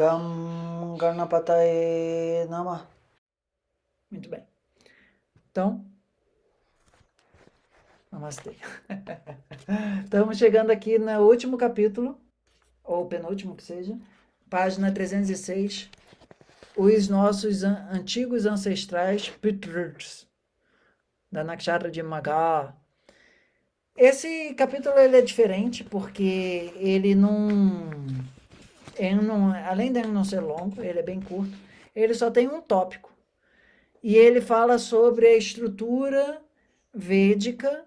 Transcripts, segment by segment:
Gam Ganapataye Namah. Muito bem. Então, namastê. Estamos chegando aqui no último capítulo, ou penúltimo que seja, página 306. Os nossos antigos ancestrais pitres, da Nakshara de Magá. Esse capítulo ele é diferente porque ele não, além de não ser longo, ele é bem curto, ele só tem um tópico. E ele fala sobre a estrutura védica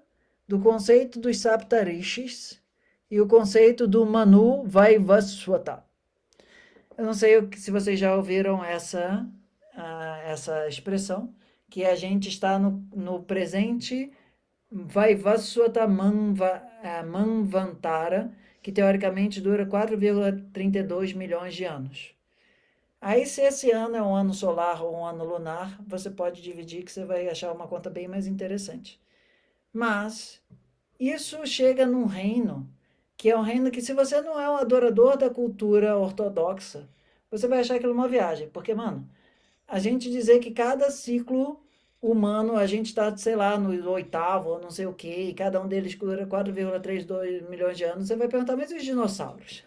do conceito dos Saptarishis e o conceito do Manu Vaivaswata. Eu não sei se vocês já ouviram essa expressão, que a gente está no presente Vaivaswata Manvantara, que teoricamente dura 4,32 milhões de anos. Aí, se esse ano é um ano solar ou um ano lunar, você pode dividir que você vai achar uma conta bem mais interessante. Mas isso chega num reino que é um reino que, se você não é um adorador da cultura ortodoxa, você vai achar aquilo uma viagem. Porque, mano, a gente dizer que cada ciclo humano, a gente está, sei lá, no oitavo, ou não sei o quê, e cada um deles dura 4,32 milhões de anos, você vai perguntar, mas e os dinossauros?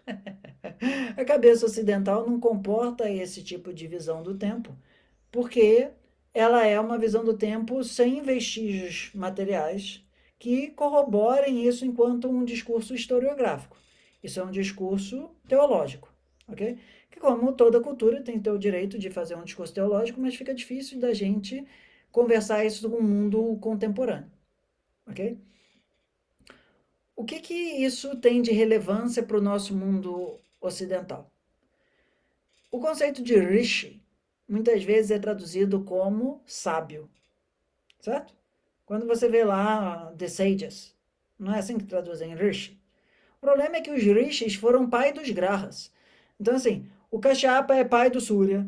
A cabeça ocidental não comporta esse tipo de visão do tempo, porque ela é uma visão do tempo sem vestígios materiais que corroborem isso enquanto um discurso historiográfico. Isso é um discurso teológico, ok? Que, como toda cultura, tem que ter o direito de fazer um discurso teológico, mas fica difícil da gente conversar isso com o mundo contemporâneo, ok? O que isso tem de relevância para o nosso mundo ocidental? O conceito de Rishi, muitas vezes, é traduzido como sábio, certo? Quando você vê lá The Sages, não é assim que traduzem Rishi. O problema é que os Rishis foram pai dos Grahas. Então, assim, o Kashyapa é pai do Surya,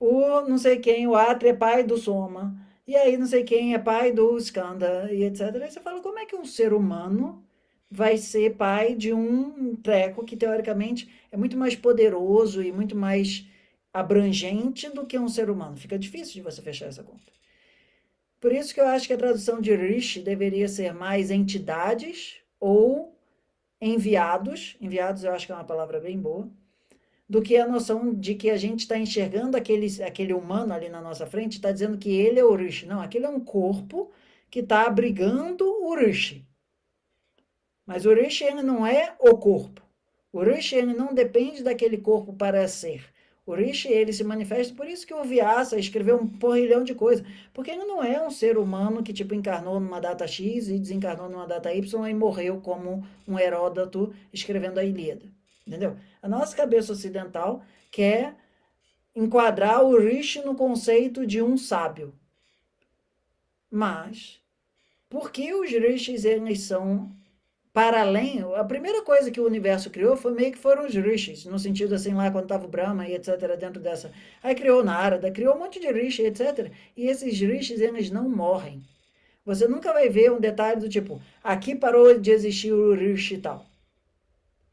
o não sei quem, o Atri é pai do Soma, e aí não sei quem é pai do Skanda, e etc. Aí você fala, como é que um ser humano vai ser pai de um treco que, teoricamente, é muito mais poderoso e muito mais abrangente do que um ser humano? Fica difícil de você fechar essa conta. Por isso que eu acho que a tradução de Rishi deveria ser mais entidades ou enviados. Enviados eu acho que é uma palavra bem boa. Do que a noção de que a gente está enxergando aquele humano ali na nossa frente, está dizendo que ele é o Rishi. Não, aquele é um corpo que está abrigando o Rishi. Mas o Rishi ele não é o corpo. O Rishi ele não depende daquele corpo para ser. O Rishi, ele se manifesta, por isso que o Viasa escreveu um porrilhão de coisa, porque ele não é um ser humano que, tipo, encarnou numa data X e desencarnou numa data Y e morreu como um Heródoto escrevendo a Ilíada, entendeu? A nossa cabeça ocidental quer enquadrar o Rishi no conceito de um sábio. Mas, por que os Rishis, eles são para além? A primeira coisa que o universo criou foi meio que foram os rishis, no sentido assim, lá quando estava o Brahma e etc, dentro dessa. Aí criou Nārada, criou um monte de rishi, etc. E esses rishis, eles não morrem. Você nunca vai ver um detalhe do tipo, aqui parou de existir o rishi e tal.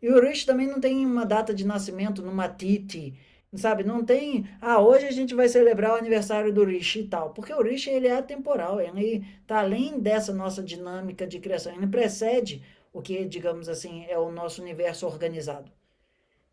E o rishi também não tem uma data de nascimento, numa titi, sabe? Não tem, hoje a gente vai celebrar o aniversário do rishi e tal. Porque o rishi, ele é atemporal, ele está além dessa nossa dinâmica de criação, ele precede o que, digamos assim, é o nosso universo organizado.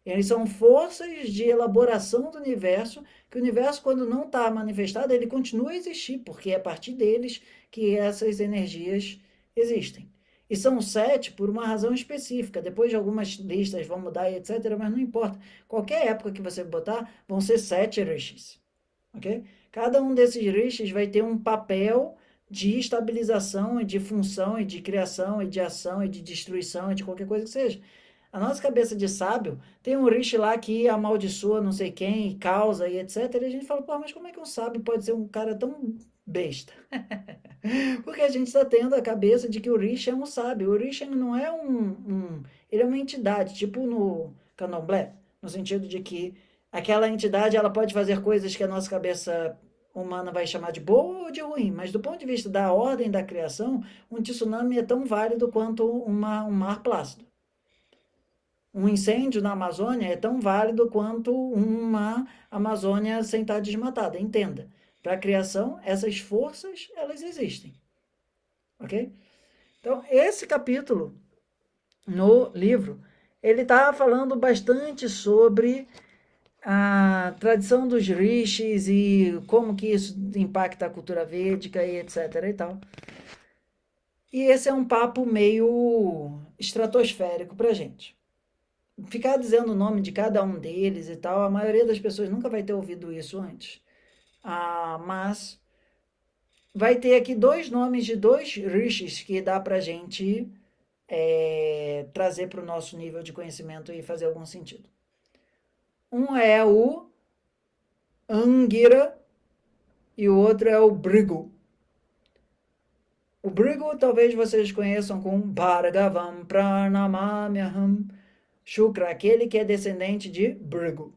Eles são forças de elaboração do universo, que o universo, quando não está manifestado, ele continua a existir, porque é a partir deles que essas energias existem. E são 7 por uma razão específica. Depois de algumas listas vão mudar e etc, mas não importa. Qualquer época que você botar, vão ser 7 rishis. Okay? Cada um desses rishis vai ter um papel de estabilização, e de função, e de criação, e de ação, e de destruição, e de qualquer coisa que seja. A nossa cabeça de sábio tem um rishi lá que amaldiçoa não sei quem, e causa, e etc. E a gente fala, pô, mas como é que um sábio pode ser um cara tão besta? Porque a gente está tendo a cabeça de que o rishi é um sábio. O rishi não é ele é uma entidade, tipo no Candomblé, no sentido de que aquela entidade ela pode fazer coisas que a nossa cabeça humana vai chamar de boa ou de ruim, mas do ponto de vista da ordem da criação, um tsunami é tão válido quanto um mar plácido. Um incêndio na Amazônia é tão válido quanto uma Amazônia sem estar desmatada, entenda. Para a criação, essas forças, elas existem. Ok? Então, esse capítulo, no livro, ele está falando bastante sobre a tradição dos rishis e como que isso impacta a cultura védica e etc. e tal. E esse é um papo meio estratosférico para a gente. Ficar dizendo o nome de cada um deles e tal, a maioria das pessoas nunca vai ter ouvido isso antes. Mas vai ter aqui dois nomes de dois rishis que dá para a gente trazer para o nosso nível de conhecimento e fazer algum sentido. Um é o Angira e o outro é o Bhrigu. O Bhrigu talvez vocês conheçam com Bhargavam Pranamamyaham Shukra, aquele que é descendente de Bhrigu.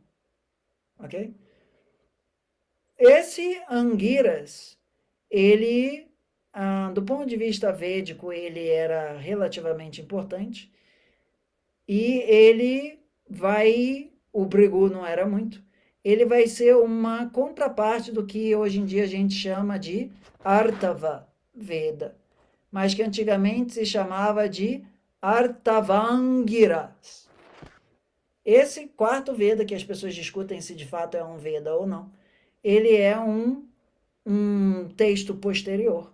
Ok? Esse Angiras, ele, do ponto de vista védico, ele era relativamente importante e ele vai... O Bhrigu não era muito. Ele vai ser uma contraparte do que hoje em dia a gente chama de Atharva Veda, mas que antigamente se chamava de Atharvangiras. Esse quarto Veda, que as pessoas discutem se de fato é um Veda ou não, ele é um texto posterior,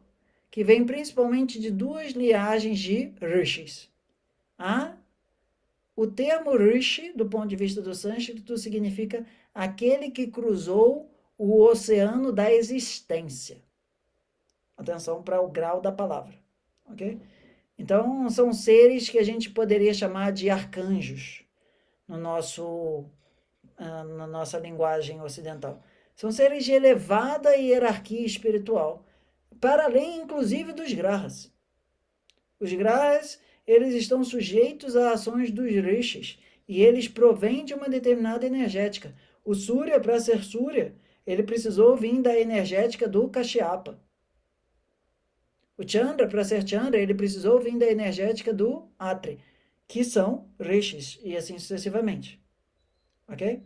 que vem principalmente de duas linhagens de rishis. O termo rishi, do ponto de vista do sânscrito, significa aquele que cruzou o oceano da existência. Atenção para o grau da palavra, ok? Então, são seres que a gente poderia chamar de arcanjos, na nossa linguagem ocidental. São seres de elevada hierarquia espiritual, para além, inclusive, dos grahas. Os grahas... eles estão sujeitos a ações dos rishis, e eles provêm de uma determinada energética. O Surya, para ser Surya, ele precisou vir da energética do Kashyapa. O Chandra, para ser Chandra, ele precisou vir da energética do Atri, que são rishis, e assim sucessivamente. Ok?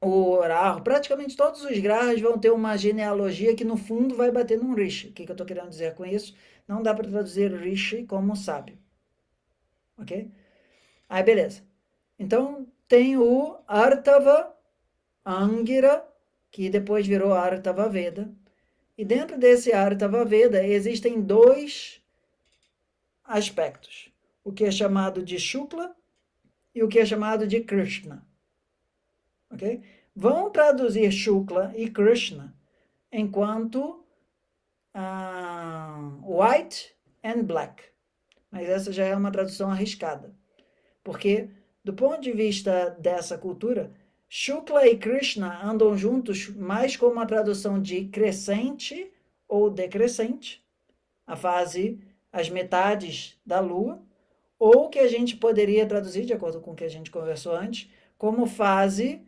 O Rahu, praticamente todos os grahas vão ter uma genealogia que no fundo vai bater num rishi. O que eu estou querendo dizer com isso? Não dá para traduzir rishi como sábio. Ok? Aí, beleza. Então, tem o Atharva Angira, que depois virou Atharva Veda. E dentro desse Atharva Veda existem dois aspectos. O que é chamado de Shukla e o que é chamado de Krishna. Okay? Vão traduzir Shukla e Krishna enquanto white and black. Mas essa já é uma tradução arriscada. Porque, do ponto de vista dessa cultura, Shukla e Krishna andam juntos mais como a tradução de crescente ou decrescente, a fase, as metades da lua, ou que a gente poderia traduzir, de acordo com o que a gente conversou antes, como fase...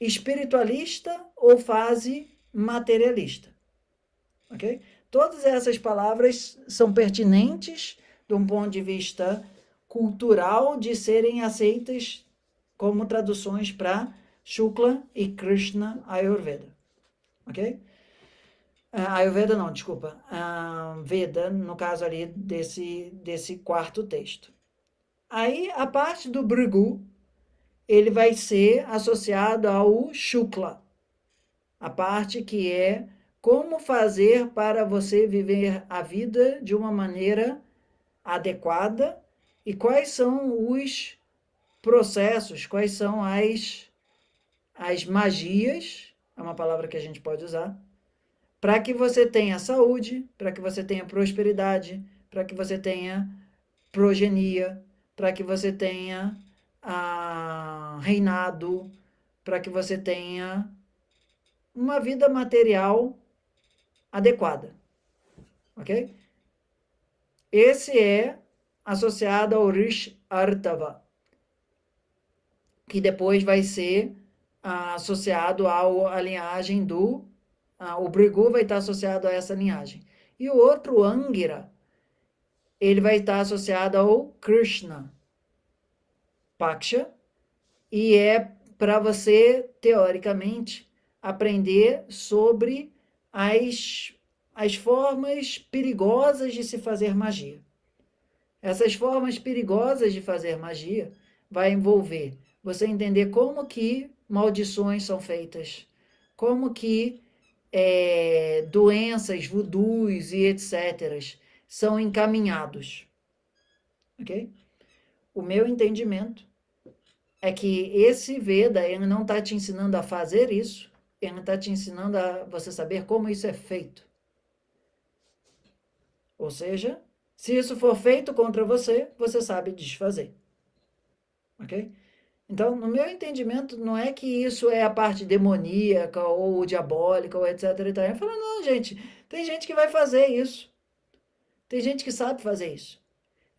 espiritualista ou fase materialista, ok? Todas essas palavras são pertinentes de um ponto de vista cultural de serem aceitas como traduções para Shukla e Krishna Ayurveda, ok? Ayurveda não, desculpa, Veda, no caso ali desse quarto texto. Aí a parte do Bhrigu, ele vai ser associado ao Shukla, a parte que é como fazer para você viver a vida de uma maneira adequada e quais são os processos, quais são as magias, é uma palavra que a gente pode usar, para que você tenha saúde, para que você tenha prosperidade, para que você tenha progenie, para que você tenha... reinado, para que você tenha uma vida material adequada, ok? Esse é associado ao Rishi Atharva, que depois vai ser associado à linhagem do... o Bhrigu vai estar associado a essa linhagem. E o outro Angira, ele vai estar associado ao Krishna, Paksha, e é para você, teoricamente, aprender sobre as formas perigosas de se fazer magia. Essas formas perigosas de fazer magia vai envolver você entender como que maldições são feitas, como que doenças, vudus e etc. são encaminhados. Ok? O meu entendimento é que esse Veda, ele não está te ensinando a fazer isso, ele está te ensinando a você saber como isso é feito. Ou seja, se isso for feito contra você, você sabe desfazer. Ok? Então, no meu entendimento, não é que isso é a parte demoníaca ou diabólica ou etc. Eu falo, não, gente, tem gente que vai fazer isso. Tem gente que sabe fazer isso.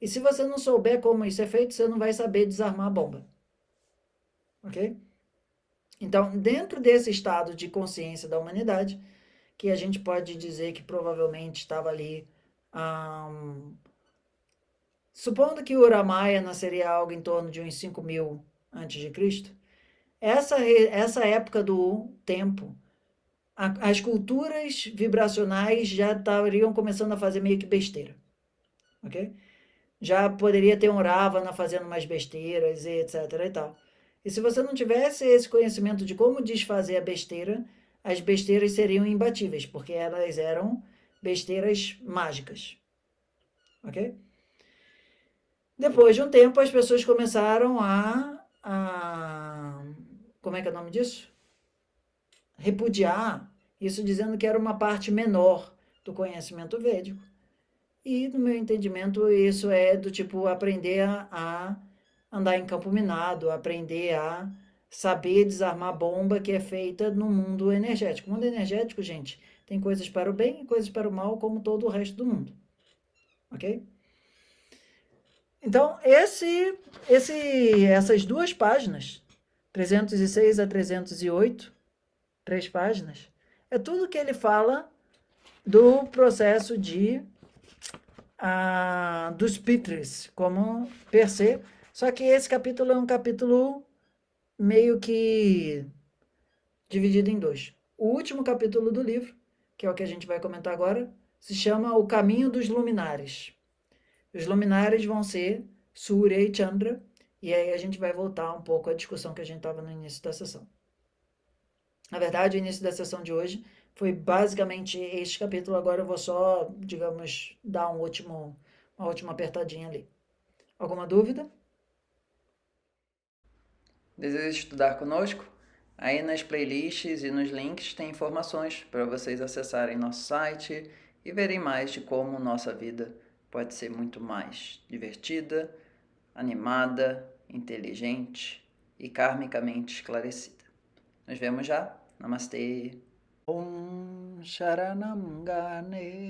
E se você não souber como isso é feito, você não vai saber desarmar a bomba. Ok? Então, dentro desse estado de consciência da humanidade, que a gente pode dizer que provavelmente estava ali... supondo que o Ramayana seria algo em torno de uns 5.000 antes de Cristo, essa época do tempo, as culturas vibracionais já estariam começando a fazer meio que besteira, ok? Já poderia ter um Ravana fazendo mais besteiras, etc. e tal. E se você não tivesse esse conhecimento de como desfazer a besteira, as besteiras seriam imbatíveis, porque elas eram besteiras mágicas, ok? Depois de um tempo, as pessoas começaram a como é que é o nome disso? Repudiar, isso dizendo que era uma parte menor do conhecimento védico. E, no meu entendimento, isso é do tipo aprender a andar em campo minado, aprender a saber desarmar bomba que é feita no mundo energético. O mundo energético, gente, tem coisas para o bem e coisas para o mal, como todo o resto do mundo, ok? Então, essas duas páginas, 306 a 308, 3 páginas, é tudo que ele fala do processo dos pitres, como per se. Só que esse capítulo é um capítulo meio que dividido em dois. O último capítulo do livro, que é o que a gente vai comentar agora, se chama O Caminho dos Luminares. Os luminares vão ser Surya e Chandra, e aí a gente vai voltar um pouco à discussão que a gente estava no início da sessão. Na verdade, o início da sessão de hoje foi basicamente este capítulo, agora eu vou só, digamos, dar uma última apertadinha ali. Alguma dúvida? Deseja estudar conosco? Aí nas playlists e nos links tem informações para vocês acessarem nosso site e verem mais de como nossa vida pode ser muito mais divertida, animada, inteligente e karmicamente esclarecida. Nos vemos já. Namastê. Om Sharanam Ganesha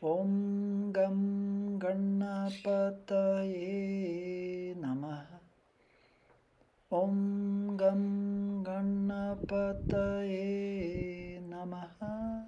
Om Gam Ganapataye Namaha Om Gam Ganapataye Namaha